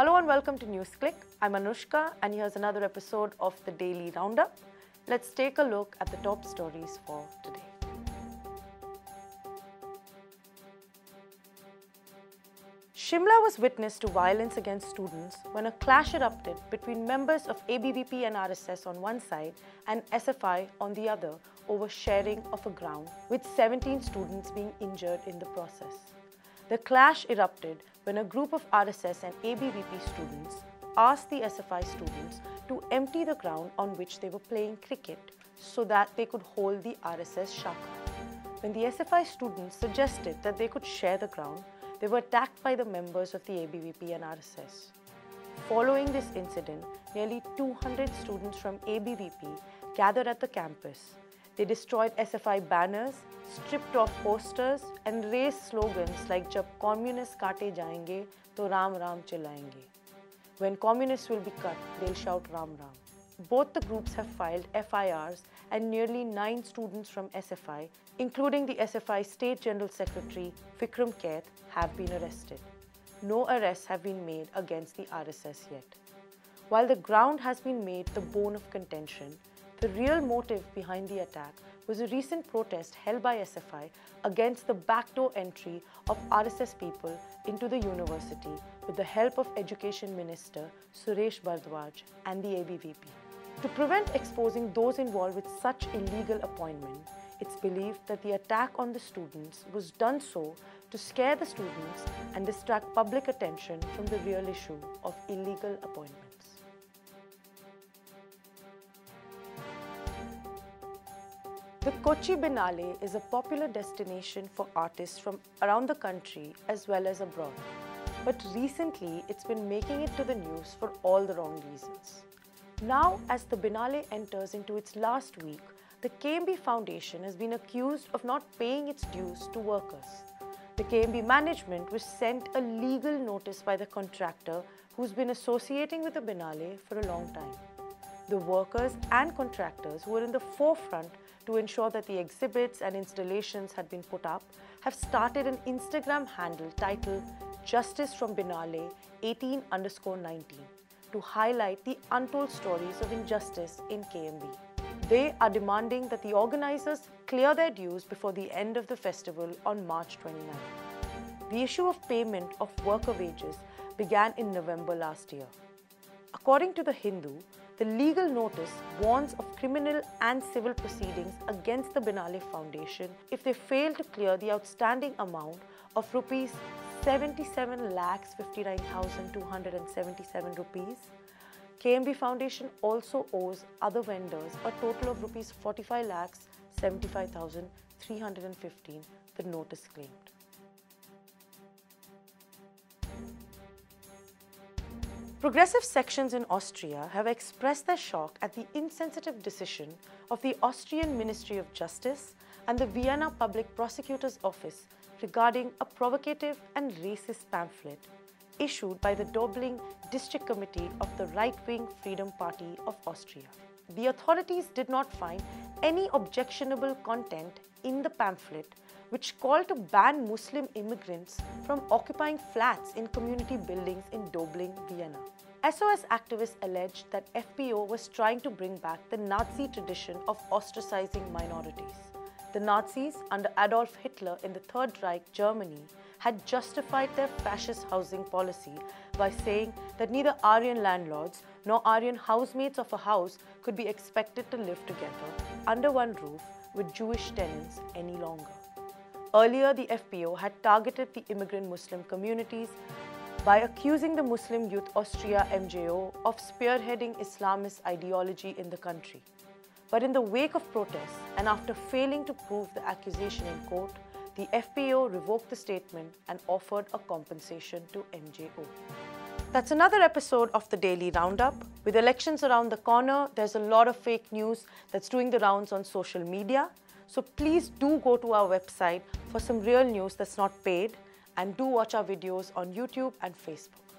Hello and welcome to NewsClick. I'm Anushka and here's another episode of The Daily Roundup. Let's take a look at the top stories for today. Shimla was witness to violence against students when a clash erupted between members of ABVP and RSS on one side and SFI on the other over sharing of a ground, with 17 students being injured in the process. The clash erupted when a group of RSS and ABVP students asked the SFI students to empty the ground on which they were playing cricket so that they could hold the RSS shaka. When the SFI students suggested that they could share the ground, they were attacked by the members of the ABVP and RSS. Following this incident, nearly 200 students from ABVP gathered at the campus. They destroyed SFI banners, stripped off posters and raised slogans like "Jab communists kaate jayenge, to Ram Ram chilayenge." When communists will be cut, they'll shout Ram Ram. Both the groups have filed FIRs and nearly 9 students from SFI, including the SFI State General Secretary Vikram Keth, have been arrested. No arrests have been made against the RSS yet. While the ground has been made the bone of contention, the real motive behind the attack was a recent protest held by SFI against the backdoor entry of RSS people into the university with the help of Education Minister Suresh Bhardwaj and the ABVP. To prevent exposing those involved with such illegal appointment, it's believed that the attack on the students was done so to scare the students and distract public attention from the real issue of illegal appointments. The Kochi Biennale is a popular destination for artists from around the country as well as abroad. But recently, it's been making it to the news for all the wrong reasons. Now, as the Biennale enters into its last week, the KMB Foundation has been accused of not paying its dues to workers. The KMB management was sent a legal notice by the contractor who's been associating with the Biennale for a long time. The workers and contractors who were in the forefront to ensure that the exhibits and installations had been put up have started an Instagram handle titled Justice from Biennale 18_19 to highlight the untold stories of injustice in KMB. They are demanding that the organizers clear their dues before the end of the festival on March 29th. The issue of payment of worker wages began in November last year. According to The Hindu, the legal notice warns of criminal and civil proceedings against the Biennale Foundation if they fail to clear the outstanding amount of Rs 77,59,277. KMB Foundation also owes other vendors a total of Rs 45,75,315, the notice claimed. Progressive sections in Austria have expressed their shock at the insensitive decision of the Austrian Ministry of Justice and the Vienna Public Prosecutor's Office regarding a provocative and racist pamphlet issued by the Döbling District Committee of the right-wing Freedom Party of Austria. The authorities did not find any objectionable content in the pamphlet, which called to ban Muslim immigrants from occupying flats in community buildings in Döbling, Vienna. SOS activists alleged that FPO was trying to bring back the Nazi tradition of ostracizing minorities. The Nazis, under Adolf Hitler in the Third Reich, Germany, had justified their fascist housing policy by saying that neither Aryan landlords nor Aryan housemates of a house could be expected to live together under one roof with Jewish tenants any longer. Earlier, the FPO had targeted the immigrant Muslim communities by accusing the Muslim Youth Austria (MJO) of spearheading Islamist ideology in the country. But in the wake of protests and after failing to prove the accusation in court, the FPO revoked the statement and offered a compensation to MJO. That's another episode of the Daily Roundup. With elections around the corner, there's a lot of fake news that's doing the rounds on social media. So please do go to our website for some real news that's not paid, and do watch our videos on YouTube and Facebook.